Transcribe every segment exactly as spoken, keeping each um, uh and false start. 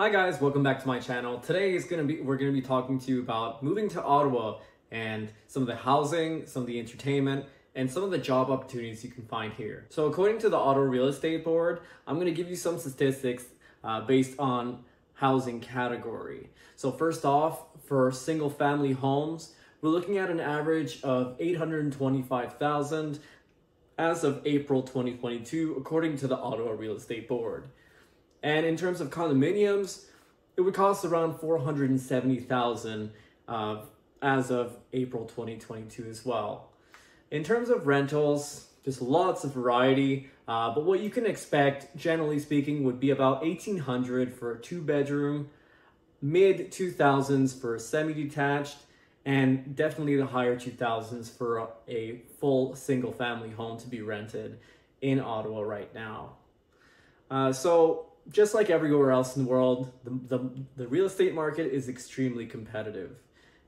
Hi guys, welcome back to my channel. Today is gonna be we're gonna be talking to you about moving to Ottawa and some of the housing, some of the entertainment, and some of the job opportunities you can find here. So according to the Ottawa Real Estate Board, I'm gonna give you some statistics uh, based on housing category. So first off, for single family homes, we're looking at an average of eight hundred twenty-five thousand as of April twenty twenty-two, according to the Ottawa Real Estate Board. And in terms of condominiums, it would cost around four hundred seventy thousand dollars uh, as of April twenty twenty-two as well. In terms of rentals, just lots of variety, uh, but what you can expect, generally speaking, would be about eighteen hundred dollars for a two-bedroom, mid two thousands for a semi-detached, and definitely the higher two thousands for a, a full single-family home to be rented in Ottawa right now. Uh, so. Just like everywhere else in the world, the, the, the real estate market is extremely competitive.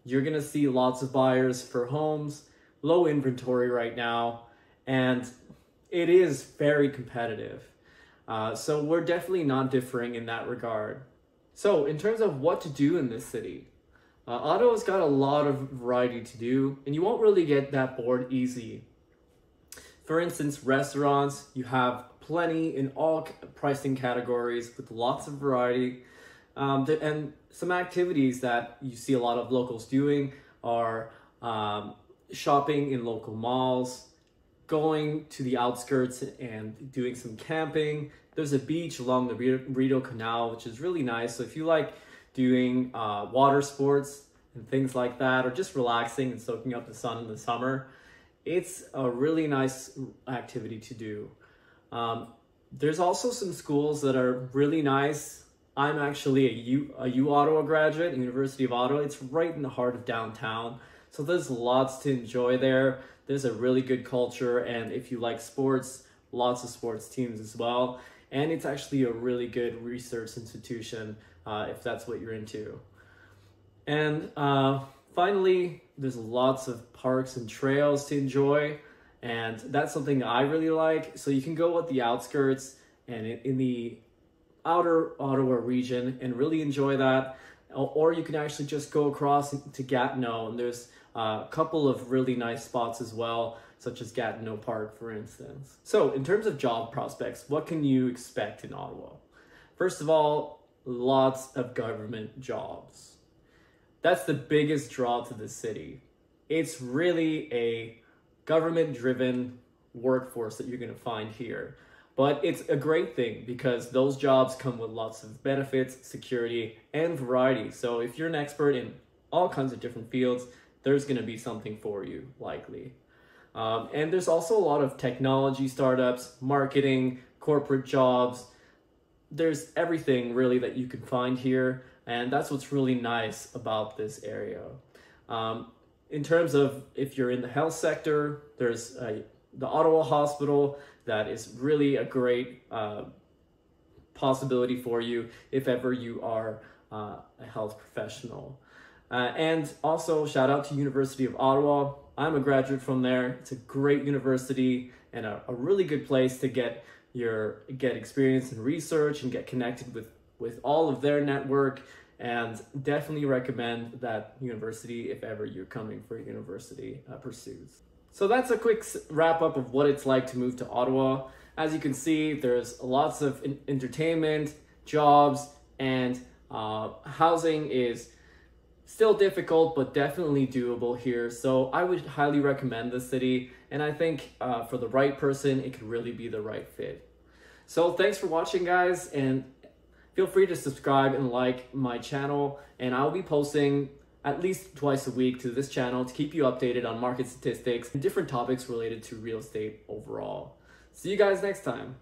You're gonna see lots of buyers for homes, low inventory right now, and it is very competitive. Uh, so we're definitely not differing in that regard. So in terms of what to do in this city, uh, Ottawa's got a lot of variety to do, and you won't really get that bored easy. For instance, restaurants, you have plenty in all pricing categories with lots of variety, um, and some activities that you see a lot of locals doing are um, shopping in local malls, going to the outskirts and doing some camping. There's a beach along the Rideau Canal, which is really nice. So if you like doing uh, water sports and things like that, or just relaxing and soaking up the sun in the summer, it's a really nice activity to do. Um, there's also some schools that are really nice. I'm actually a U, a U Ottawa graduate, University of Ottawa. It's right in the heart of downtown. So there's lots to enjoy there. There's a really good culture. And if you like sports, lots of sports teams as well. And it's actually a really good research institution uh, if that's what you're into. And uh, finally, there's lots of parks and trails to enjoy. And that's something I really like. So you can go at the outskirts and in the outer Ottawa region and really enjoy that. Or you can actually just go across to Gatineau, and there's a couple of really nice spots as well, such as Gatineau Park, for instance. So in terms of job prospects, what can you expect in Ottawa? First of all, lots of government jobs. That's the biggest draw to the city. It's really a government-driven workforce that you're going to find here. But it's a great thing because those jobs come with lots of benefits, security, and variety. So if you're an expert in all kinds of different fields, there's going to be something for you, likely. Um, and there's also a lot of technology startups, marketing, corporate jobs. There's everything, really, that you can find here. And that's what's really nice about this area. Um, In terms of if you're in the health sector, there's uh, the Ottawa Hospital that is really a great uh, possibility for you if ever you are uh, a health professional. Uh, and also shout out to University of Ottawa. I'm a graduate from there. It's a great university and a, a really good place to get your get experience and research and get connected with, with all of their network. And definitely recommend that university if ever you're coming for university uh, pursuits. So that's a quick wrap up of what it's like to move to Ottawa. As you can see, there's lots of entertainment, jobs, and uh, housing is still difficult, but definitely doable here. So I would highly recommend the city. And I think uh, for the right person, it could really be the right fit. So thanks for watching, guys. And feel free to subscribe and like my channel, and I'll be posting at least twice a week to this channel to keep you updated on market statistics and different topics related to real estate overall. See you guys next time.